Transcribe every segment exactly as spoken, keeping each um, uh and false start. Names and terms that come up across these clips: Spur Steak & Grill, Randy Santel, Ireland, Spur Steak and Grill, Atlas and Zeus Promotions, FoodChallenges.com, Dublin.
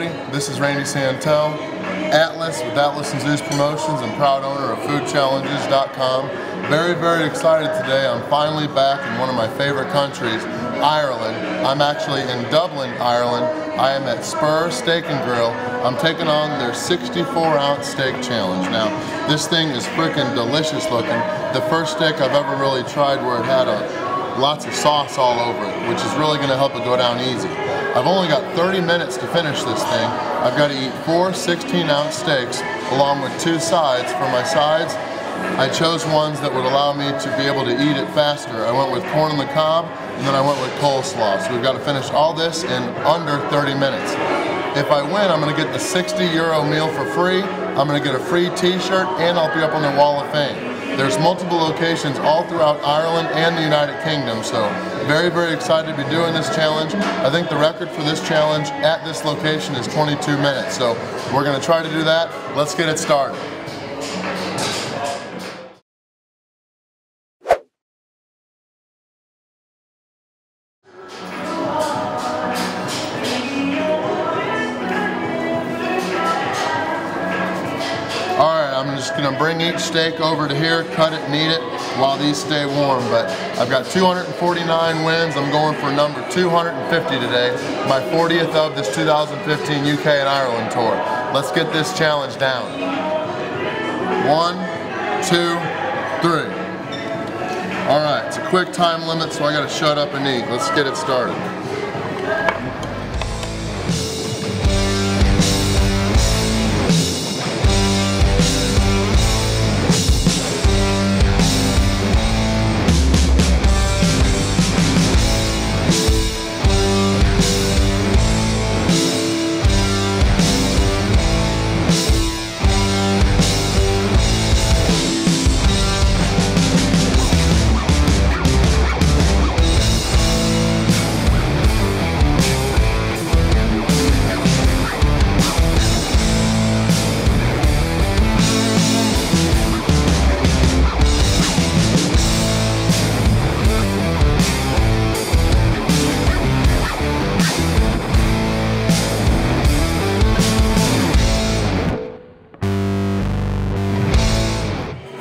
everybody. This is Randy Santel, Atlas with Atlas and Zeus Promotions, and proud owner of Food Challenges dot com. Very, very excited today. I'm finally back in one of my favorite countries, Ireland. I'm actually in Dublin, Ireland. I am at Spur Steak and Grill. I'm taking on their sixty-four ounce steak challenge. Now, this thing is freaking delicious looking. The first steak I've ever really tried where it had a lots of sauce all over it, which is really going to help it go down easy. I've only got thirty minutes to finish this thing. I've got to eat four sixteen ounce steaks along with two sides. For my sides, I chose ones that would allow me to be able to eat it faster. I went with corn on the cob, and then I went with coleslaw. So we've got to finish all this in under thirty minutes. If I win, I'm going to get the sixty euro meal for free. I'm going to get a free t-shirt, and I'll be up on their wall of fame. There's multiple locations all throughout Ireland and the United Kingdom, so very, very excited to be doing this challenge. I think the record for this challenge at this location is twenty-two minutes, so we're going to try to do that. Let's get it started. I'm just going to bring each steak over to here, cut it, knead it, while these stay warm. But I've got two hundred forty-nine wins. I'm going for number two hundred fifty today, my fortieth of this two thousand fifteen U K and Ireland tour. Let's get this challenge down. One, two, three. All right, it's a quick time limit, so I got to shut up and eat. Let's get it started.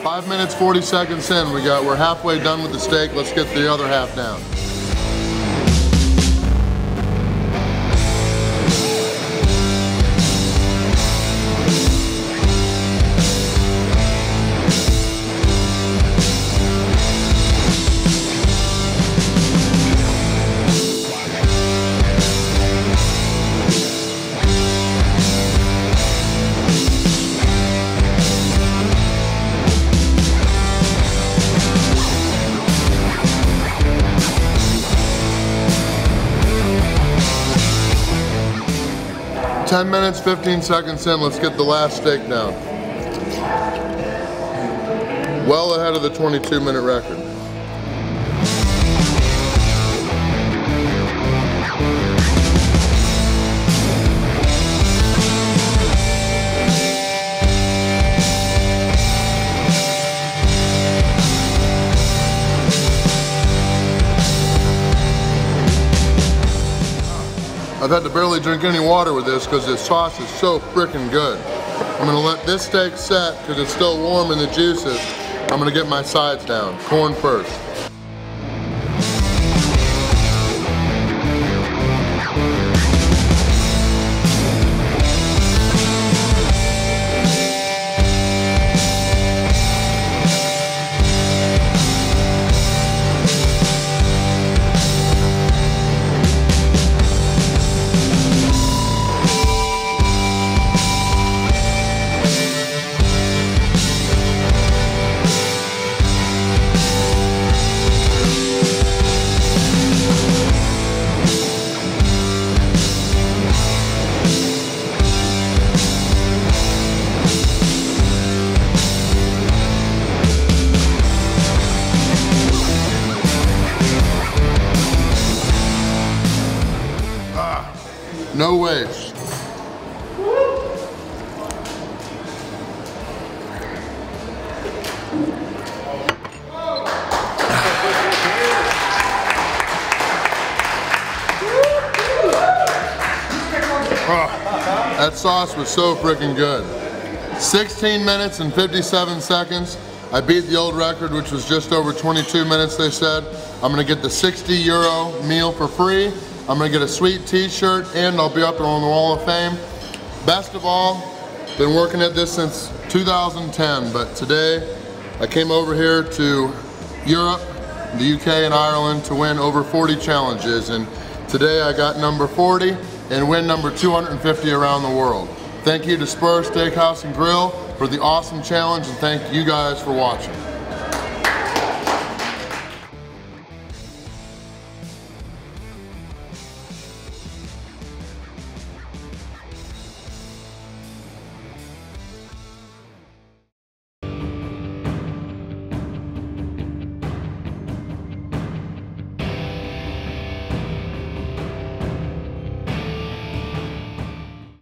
five minutes forty seconds in, we got, we're halfway done with the steak. Let's get the other half down. ten minutes, fifteen seconds in, let's get the last steak down. Well ahead of the twenty-two minute record. I've had to barely drink any water with this because this sauce is so freaking good. I'm gonna let this steak set because it's still warm in the juices. I'm gonna get my sides down, corn first. No waste. Oh. That sauce was so freaking good. sixteen minutes and fifty-seven seconds. I beat the old record, which was just over twenty-two minutes, they said. I'm gonna get the sixty euro meal for free. I'm gonna get a sweet t-shirt, and I'll be up on the Wall of Fame. Best of all, been working at this since two thousand ten, but today I came over here to Europe, the U K and Ireland to win over forty challenges, and today I got number forty and win number two hundred fifty around the world. Thank you to Spur Steakhouse and Grill for the awesome challenge, and thank you guys for watching.